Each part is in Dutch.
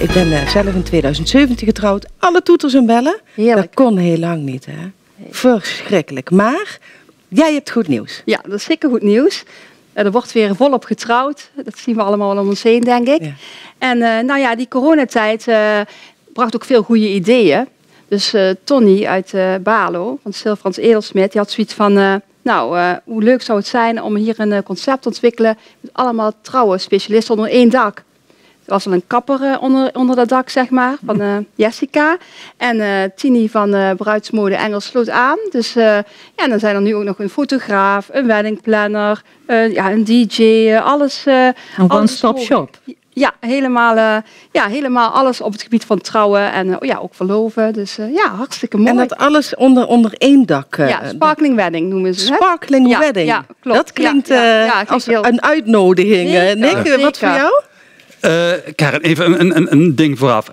Ik ben zelf in 2017 getrouwd. Alle toeters en bellen. Heerlijk. Dat kon heel lang niet, hè? Verschrikkelijk. Maar jij hebt goed nieuws. Ja, dat is zeker goed nieuws. Er wordt weer volop getrouwd. Dat zien we allemaal om ons heen, denk ik. Ja. En nou ja, die coronatijd bracht ook veel goede ideeën. Dus Tonnie uit Balo, van Stilfrans Edelsmit, die had zoiets van... hoe leuk zou het zijn om hier een concept te ontwikkelen... met allemaal trouwe specialisten onder één dak. Er was al een kapper onder dat dak, zeg maar, van Jessica. En Tini van Bruidsmode Engels sloot aan. Dus ja, dan zijn er nu ook nog een fotograaf, een weddingplanner, een DJ, alles. Een one-stop shop. Ja, helemaal alles op het gebied van trouwen en ook verloven. Dus ja, hartstikke mooi. En dat alles onder één dak. Ja, sparkling wedding noemen ze het. Sparkling wedding. Ja, klopt. Dat klinkt als heel... een uitnodiging. Zeker, Nick, wat voor jou? Karen, even een ding vooraf.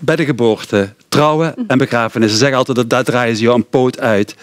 Bij de geboorte, trouwen en begrafenissen, ze zeggen altijd dat daar draaien ze jou een poot uit.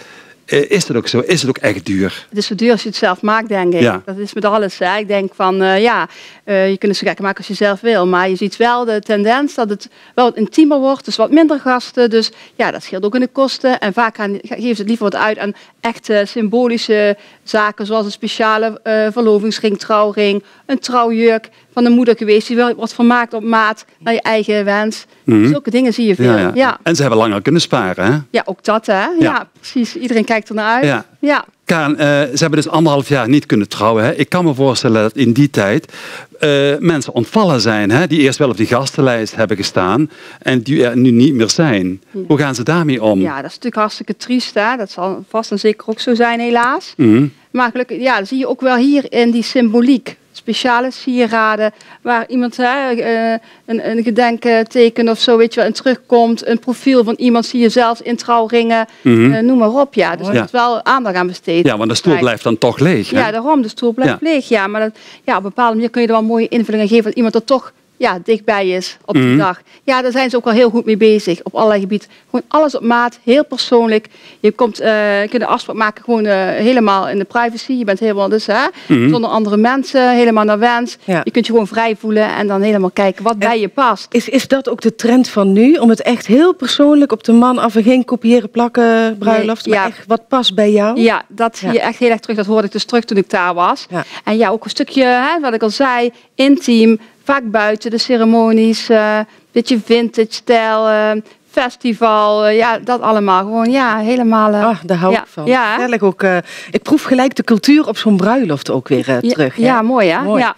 Is dat ook zo? Is het ook echt duur? Het is zo duur als je het zelf maakt, denk ik. Ja. Dat is met alles. Hè. Ik denk van, je kunt het zo gek maken als je zelf wil. Maar je ziet wel de tendens dat het wel wat intiemer wordt. Dus wat minder gasten. Dus ja, dat scheelt ook in de kosten. En vaak geven ze het liever wat uit aan echt symbolische zaken. Zoals een speciale verlovingsring, trouwring. Een trouwjurk van de moeder geweest. Die wordt vermaakt op maat naar je eigen wens. Zulke dingen zie je veel. Ja, ja. Ja. En ze hebben langer kunnen sparen, hè? Ja, ook dat, hè? Ja, ja, precies. Iedereen kijkt er naar uit. Ja. Ja. Karen, ze hebben dus 1,5 jaar niet kunnen trouwen. Hè? Ik kan me voorstellen dat in die tijd mensen ontvallen zijn. Hè? Die eerst wel op die gastenlijst hebben gestaan en die er nu niet meer zijn. Ja. Hoe gaan ze daarmee om? Ja, dat is natuurlijk hartstikke triest. Hè? Dat zal vast en zeker ook zo zijn, helaas. Maar gelukkig, ja, dat zie je ook wel hier in die symboliek. Speciale sieraden waar iemand een gedenkteken of zo, weet je wel, en terugkomt. Een profiel van iemand zie je zelfs in trouwringen, noem maar op. Ja. Dus er moet wel aandacht aan besteden. Ja, want de stoel blijft dan toch leeg. Hè? Ja, daarom, de stoel blijft leeg. Ja, maar dat, ja, op een bepaalde manier kun je er wel een mooie invulling aan geven dat iemand er toch dichtbij is op de dag. Ja, daar zijn ze ook wel heel goed mee bezig op allerlei gebieden. Gewoon alles op maat, heel persoonlijk. Je kunt een afspraak maken gewoon helemaal in de privacy. Je bent helemaal dus, hè, zonder andere mensen, helemaal naar wens. Ja. Je kunt je gewoon vrij voelen en dan helemaal kijken wat bij je past. Is dat ook de trend van nu? Om het echt heel persoonlijk op de man af en geen kopiëren, plakken, bruiloft. Nee, maar echt wat past bij jou? Ja, dat zie je echt heel erg terug. Dat hoorde ik dus terug toen ik daar was. Ja. En ja, ook een stukje, hè, wat ik al zei, intiem. Vaak buiten de ceremonies, een beetje vintage-stijl, festival, dat allemaal. Gewoon, helemaal... daar hou ik van. Ja, ook, ik proef gelijk de cultuur op zo'n bruiloft ook weer terug. Ja, mooi hè? Mooi. Ja.